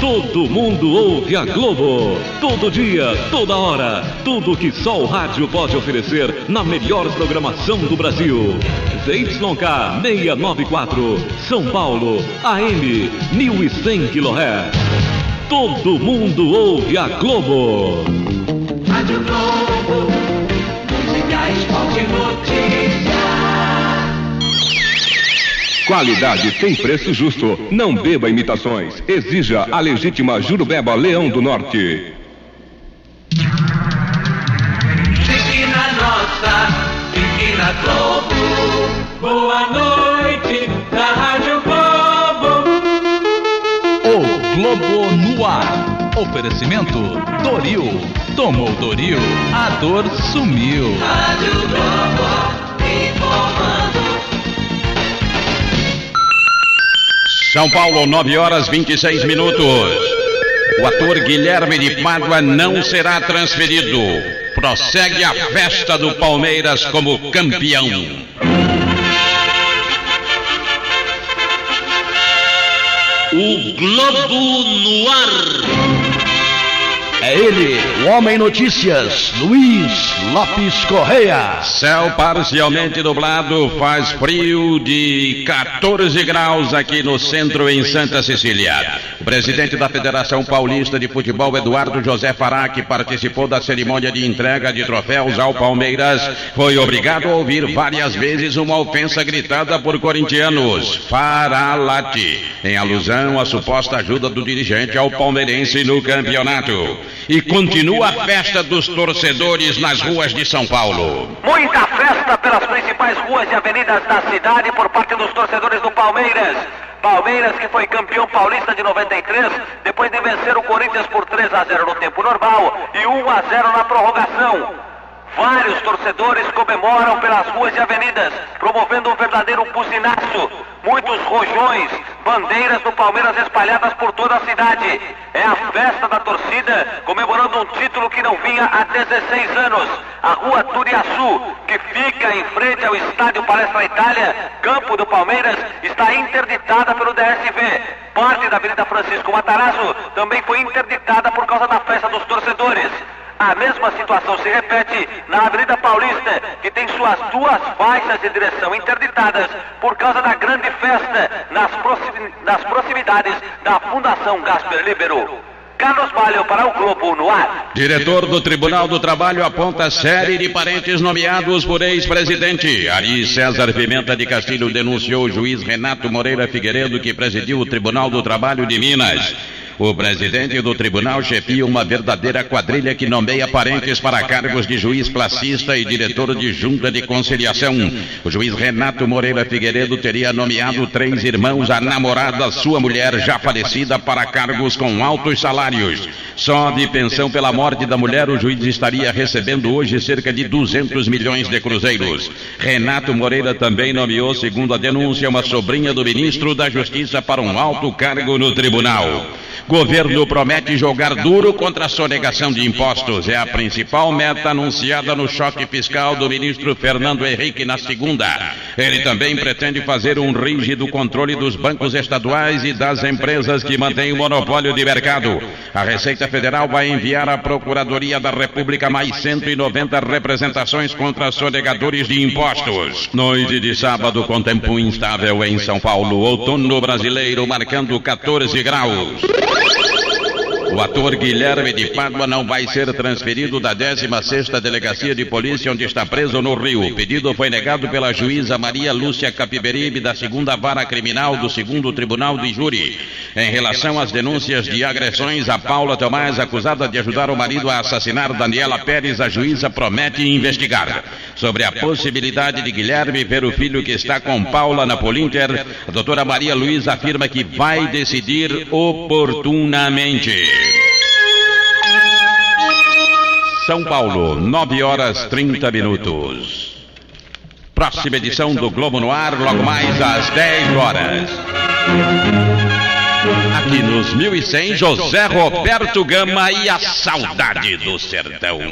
Todo mundo ouve a Globo. Todo dia, toda hora. Tudo que só o rádio pode oferecer na melhor programação do Brasil. ZYK 694, São Paulo, AM 1100 kHz. Todo mundo ouve a Globo. Rádio Globo, música, esporte, notícia. Qualidade tem preço justo. Não beba imitações. Exija a legítima Jurubeba Leão do Norte. Fique na nossa, fique na Globo. Boa noite da Rádio Globo. O Globo no Ar. Oferecimento Doril. Tomou Doril, a dor sumiu. Rádio Globo informando. São Paulo, 9 horas 26 minutos. O ator Guilherme de Pádua não será transferido. Prossegue a festa do Palmeiras como campeão. O Globo no Ar. É ele, o Homem Notícias, Luiz Lopes Correia. Céu parcialmente nublado, faz frio de 14 graus aqui no centro em Santa Cecília. O presidente da Federação Paulista de Futebol, Eduardo José Fará, que participou da cerimônia de entrega de troféus ao Palmeiras, foi obrigado a ouvir várias vezes uma ofensa gritada por corintianos, Faralate, em alusão à suposta ajuda do dirigente ao palmeirense no campeonato. E continua a festa dos torcedores nas ruas de São Paulo. Muita festa pelas principais ruas e avenidas da cidade por parte dos torcedores do Palmeiras. Palmeiras que foi campeão paulista de 93, depois de vencer o Corinthians por 3-0 no tempo normal e 1-0 na prorrogação. Vários torcedores comemoram pelas ruas e avenidas, promovendo um verdadeiro buzinaço. Muitos rojões, bandeiras do Palmeiras espalhadas por toda a cidade. É a festa da torcida, comemorando um título que não vinha há 16 anos. A rua Turiaçu, que fica em frente ao estádio Palestra Itália, campo do Palmeiras, está interditada pelo DSV. Parte da Avenida Francisco Matarazzo também foi interditada por causa da festa dos torcedores. A mesma situação se repete na Avenida Paulista, que tem suas duas faixas de direção interditadas por causa da grande festa nas proximidades da Fundação Casper Líbero. Carlos Maglio para o Globo no Ar. Diretor do Tribunal do Trabalho aponta série de parentes nomeados por ex-presidente. Ari César Pimenta de Castilho denunciou o juiz Renato Moreira Figueiredo, que presidiu o Tribunal do Trabalho de Minas. O presidente do tribunal chefia uma verdadeira quadrilha que nomeia parentes para cargos de juiz classista e diretor de junta de conciliação. O juiz Renato Moreira Figueiredo teria nomeado 3 irmãos à namorada, sua mulher já falecida, para cargos com altos salários. Só de pensão pela morte da mulher, o juiz estaria recebendo hoje cerca de 200 milhões de cruzeiros. Renato Moreira também nomeou, segundo a denúncia, uma sobrinha do ministro da Justiça para um alto cargo no tribunal. Governo promete jogar duro contra a sonegação de impostos. É a principal meta anunciada no choque fiscal do ministro Fernando Henrique na segunda. Ele também pretende fazer um rígido controle dos bancos estaduais e das empresas que mantêm o monopólio de mercado. A Receita Federal vai enviar à Procuradoria da República mais 190 representações contra sonegadores de impostos. Noite de sábado com tempo instável em São Paulo. Outono brasileiro marcando 14 graus. O ator Guilherme de Pádua não vai ser transferido da 16ª Delegacia de Polícia, onde está preso no Rio. O pedido foi negado pela juíza Maria Lúcia Capiberibe, da 2ª Vara Criminal do 2º Tribunal de Júri. Em relação às denúncias de agressões a Paula Tomás, acusada de ajudar o marido a assassinar Daniela Pérez, a juíza promete investigar. Sobre a possibilidade de Guilherme ver o filho que está com Paula na Polinter, a doutora Maria Luiza afirma que vai decidir oportunamente. São Paulo, 9 horas 30 minutos. Próxima edição do Globo no Ar, logo mais às 10 horas. Aqui nos 1100, José Roberto Gama e a Saudade do Sertão.